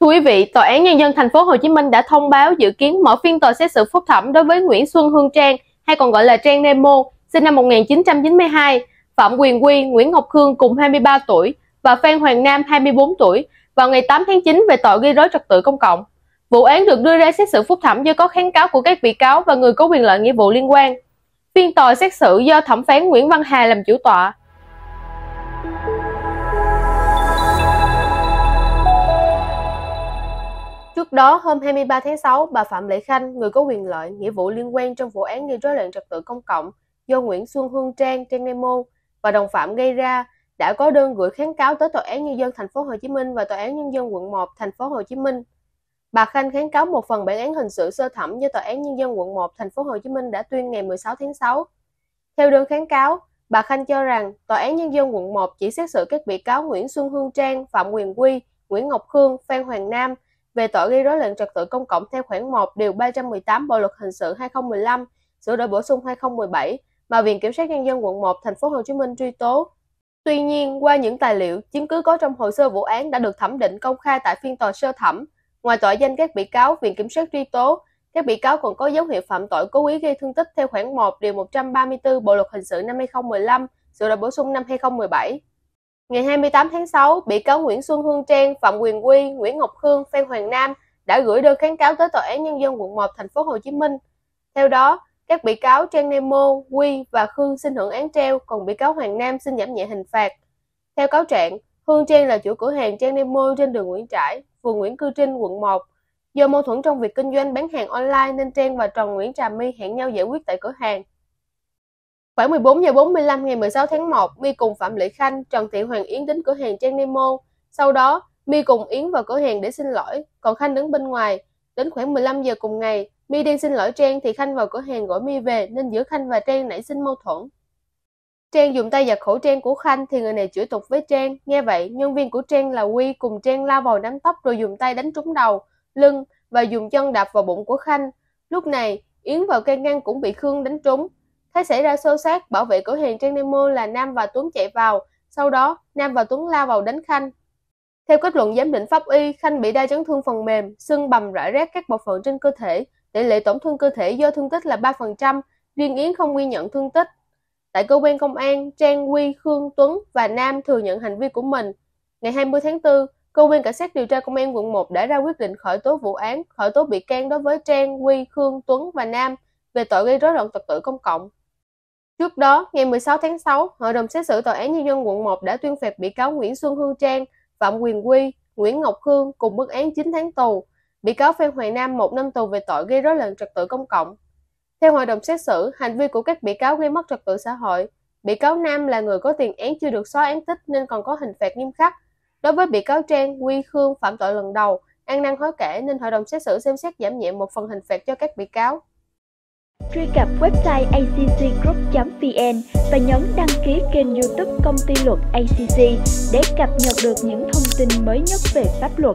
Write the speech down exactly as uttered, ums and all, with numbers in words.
Thưa quý vị, Tòa án Nhân dân Thành phố Hồ Chí Minh đã thông báo dự kiến mở phiên tòa xét xử phúc thẩm đối với Nguyễn Xuân Hương Trang, hay còn gọi là Trang Nemo, sinh năm một nghìn chín trăm chín mươi hai, Phạm Quyền Quy, Nguyễn Ngọc Khương cùng hai mươi ba tuổi và Phan Hoàng Nam hai mươi bốn tuổi vào ngày tám tháng chín về tội gây rối trật tự công cộng. Vụ án được đưa ra xét xử phúc thẩm do có kháng cáo của các bị cáo và người có quyền lợi nghĩa vụ liên quan. Phiên tòa xét xử do thẩm phán Nguyễn Văn Hà làm chủ tọa. Trước đó, hôm hai mươi ba tháng sáu, bà Phạm Lệ Khanh, người có quyền lợi, nghĩa vụ liên quan trong vụ án gây rối loạn trật tự công cộng do Nguyễn Xuân Hương Trang, Trang Nemo và đồng phạm gây ra, đã có đơn gửi kháng cáo tới Tòa án Nhân dân Thành phố Hồ Chí Minh và Tòa án Nhân dân quận một Thành phố Hồ Chí Minh. Bà Khanh kháng cáo một phần bản án hình sự sơ thẩm do Tòa án Nhân dân quận một Thành phố Hồ Chí Minh đã tuyên ngày mười sáu tháng sáu. Theo đơn kháng cáo, bà Khanh cho rằng Tòa án Nhân dân quận một chỉ xét xử các bị cáo Nguyễn Xuân Hương Trang, Phạm Quyền Quy, Nguyễn Ngọc Khương, Phan Hoàng Nam về tội gây rối loạn trật tự công cộng theo khoản một điều ba trăm mười tám Bộ luật hình sự hai nghìn không trăm mười lăm, sửa đổi bổ sung hai nghìn không trăm mười bảy mà Viện Kiểm sát Nhân dân quận một Thành phố Hồ Chí Minh truy tố. Tuy nhiên, qua những tài liệu, chứng cứ có trong hồ sơ vụ án đã được thẩm định công khai tại phiên tòa sơ thẩm, ngoài tội danh các bị cáo, Viện Kiểm sát truy tố, các bị cáo còn có dấu hiệu phạm tội cố ý gây thương tích theo khoản một điều một trăm ba mươi tư Bộ luật hình sự năm hai nghìn không trăm mười lăm, sửa đổi bổ sung năm hai nghìn không trăm mười bảy. Ngày hai mươi tám tháng sáu, bị cáo Nguyễn Xuân Hương Trang, Phạm Quyền Quy, Nguyễn Ngọc Khương, Phan Hoàng Nam đã gửi đơn kháng cáo tới Tòa án Nhân dân quận một Thành phố Hồ Chí Minh. Theo đó, các bị cáo Trang Nemo, Quy và Khương xin hưởng án treo, còn bị cáo Hoàng Nam xin giảm nhẹ hình phạt. Theo cáo trạng, Hương Trang là chủ cửa hàng Trang Nemo trên đường Nguyễn Trãi, phường Nguyễn Cư Trinh, quận một. Do mâu thuẫn trong việc kinh doanh bán hàng online nên Trang và Trần Nguyễn Trà My hẹn nhau giải quyết tại cửa hàng. Khoảng mười bốn giờ bốn mươi lăm ngày mười sáu tháng một, My cùng Phạm Lệ Khanh, Trần Thị Hoàng Yến đến cửa hàng Trang Nemo. Sau đó, My cùng Yến vào cửa hàng để xin lỗi, còn Khanh đứng bên ngoài. Đến khoảng mười lăm giờ cùng ngày, My đang xin lỗi Trang thì Khanh vào cửa hàng gọi My về nên giữa Khanh và Trang nảy sinh mâu thuẫn. Trang dùng tay giật khẩu trang của Khanh thì người này chửi tục với Trang. Nghe vậy, nhân viên của Trang là Quy cùng Trang lao vào nắm tóc rồi dùng tay đánh trúng đầu, lưng và dùng chân đạp vào bụng của Khanh. Lúc này, Yến vào can ngăn cũng bị Khương đánh trúng. Thấy xảy ra xô xát, bảo vệ cửa hàng Trang Nemo là Nam và Tuấn chạy vào, sau đó Nam và Tuấn lao vào đánh Khanh. Theo kết luận giám định pháp y, Khanh bị đa chấn thương phần mềm, sưng bầm rải rác các bộ phận trên cơ thể, tỷ lệ tổn thương cơ thể do thương tích là ba phần trăm, riêng Yến không ghi nhận thương tích. Tại cơ quan công an, Trang, Huy, Khương, Tuấn và Nam thừa nhận hành vi của mình. Ngày hai mươi tháng tư, cơ quan cảnh sát điều tra công an quận một đã ra quyết định khởi tố vụ án, khởi tố bị can đối với Trang, Huy, Khương, Tuấn và Nam về tội gây rối loạn trật tự công cộng. Trước đó, ngày mười sáu tháng sáu, Hội đồng xét xử Tòa án Nhân dân quận một đã tuyên phạt bị cáo Nguyễn Xuân Hương Trang, Phạm Quyền Quy, Nguyễn Ngọc Khương cùng mức án chín tháng tù, bị cáo Phan Hoàng Nam một năm tù về tội gây rối loạn trật tự công cộng. Theo hội đồng xét xử, hành vi của các bị cáo gây mất trật tự xã hội. Bị cáo Nam là người có tiền án chưa được xóa án tích nên còn có hình phạt nghiêm khắc. Đối với bị cáo Trang, Quy, Khương phạm tội lần đầu, ăn năn hối cải nên hội đồng xét xử xem xét giảm nhẹ một phần hình phạt cho các bị cáo. Truy cập website accgroup chấm vn và nhấn đăng ký kênh YouTube Công ty Luật a xê xê để cập nhật được những thông tin mới nhất về pháp luật.